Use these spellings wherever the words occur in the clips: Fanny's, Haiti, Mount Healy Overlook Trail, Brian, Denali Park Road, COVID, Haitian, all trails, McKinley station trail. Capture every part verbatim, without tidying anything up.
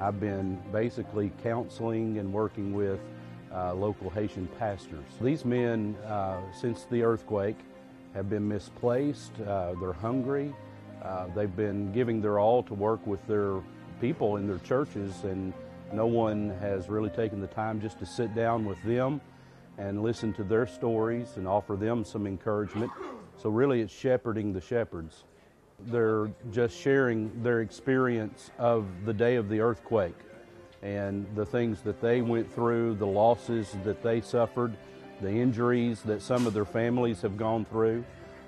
I've been basically counseling and working with uh, local Haitian pastors. These men, uh, since the earthquake, have been misplaced. Uh, they're hungry. Uh, they've been giving their all to work with their people in their churches, and no one has really taken the time just to sit down with them and listen to their stories and offer them some encouragement. So really it's shepherding the shepherds. They're just sharing their experience of the day of the earthquake and the things that they went through, the losses that they suffered, the injuries that some of their families have gone through.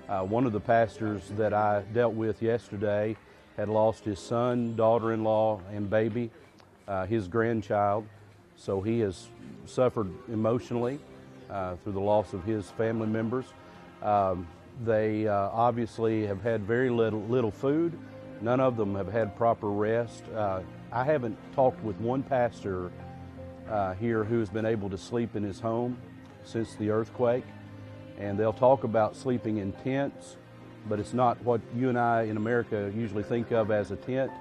Uh, one of the pastors that I dealt with yesterday had lost his son, daughter-in-law, and baby, uh, his grandchild. So he has suffered emotionally uh, through the loss of his family members. Um, They uh, obviously have had very little, little food. None of them have had proper rest. Uh, I haven't talked with one pastor uh, here who has been able to sleep in his home since the earthquake. And they'll talk about sleeping in tents, but it's not what you and I in America usually think of as a tent.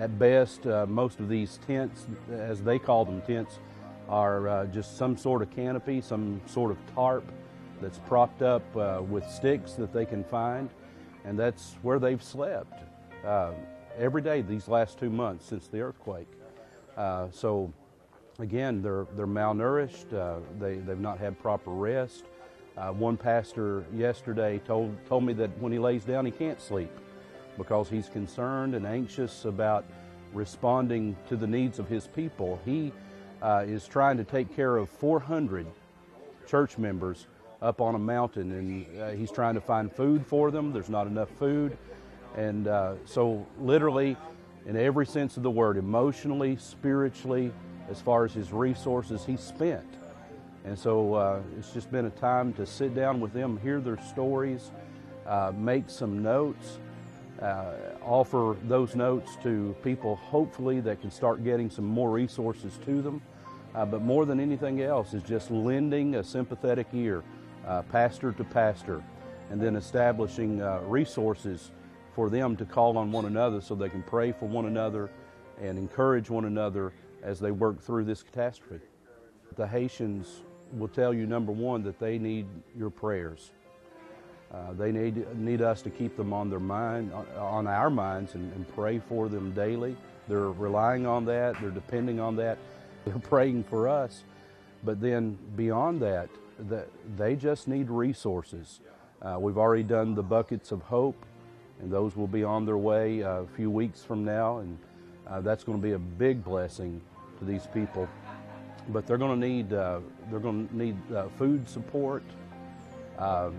At best, uh, most of these tents, as they call them tents, are uh, just some sort of canopy, some sort of tarp that's propped up uh, with sticks that they can find, and that's where they've slept uh, every day these last two months since the earthquake. Uh, so again, they're they're malnourished. Uh, they they've not had proper rest. Uh, one pastor yesterday told told me that when he lays down, he can't sleep because he's concerned and anxious about responding to the needs of his people. He uh, is trying to take care of four hundred church members up on a mountain, and uh, he's trying to find food for them. There's not enough food. And uh, so literally, in every sense of the word, emotionally, spiritually, as far as his resources, he's spent. And so uh, it's just been a time to sit down with them, hear their stories, uh, make some notes, uh, offer those notes to people, hopefully, that can start getting some more resources to them. Uh, but more than anything else is just lending a sympathetic ear, Uh, pastor to pastor, and then establishing uh, resources for them to call on one another so they can pray for one another and encourage one another as they work through this catastrophe. The Haitians will tell you, number one, that they need your prayers. Uh, they need, need us to keep them on their mind, on our minds, and, and pray for them daily. They're relying on that, they're depending on that, they're praying for us. But then beyond that, that they just need resources. Uh, we've already done the buckets of hope, and those will be on their way uh, a few weeks from now, and uh, that's going to be a big blessing to these people. But they're going to need uh, they're going to need uh, food support. Uh,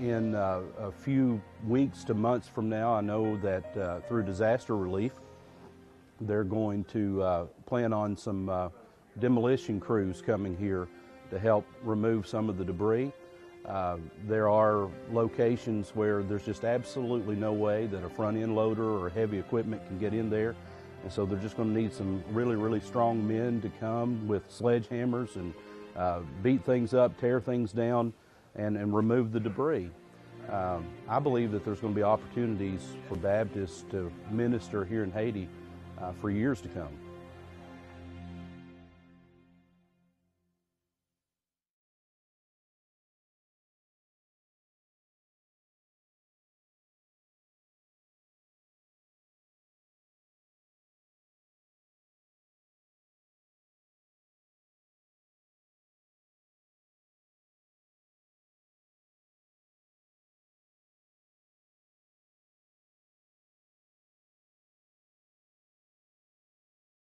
in uh, a few weeks to months from now, I know that uh, through disaster relief, they're going to uh, plan on some uh, demolition crews coming here to help remove some of the debris. Uh, there are locations where there's just absolutely no way that a front-end loader or heavy equipment can get in there. And so they're just going to need some really, really strong men to come with sledgehammers and uh, beat things up, tear things down, and, and remove the debris. Um, I believe that there's going to be opportunities for Baptists to minister here in Haiti uh, for years to come.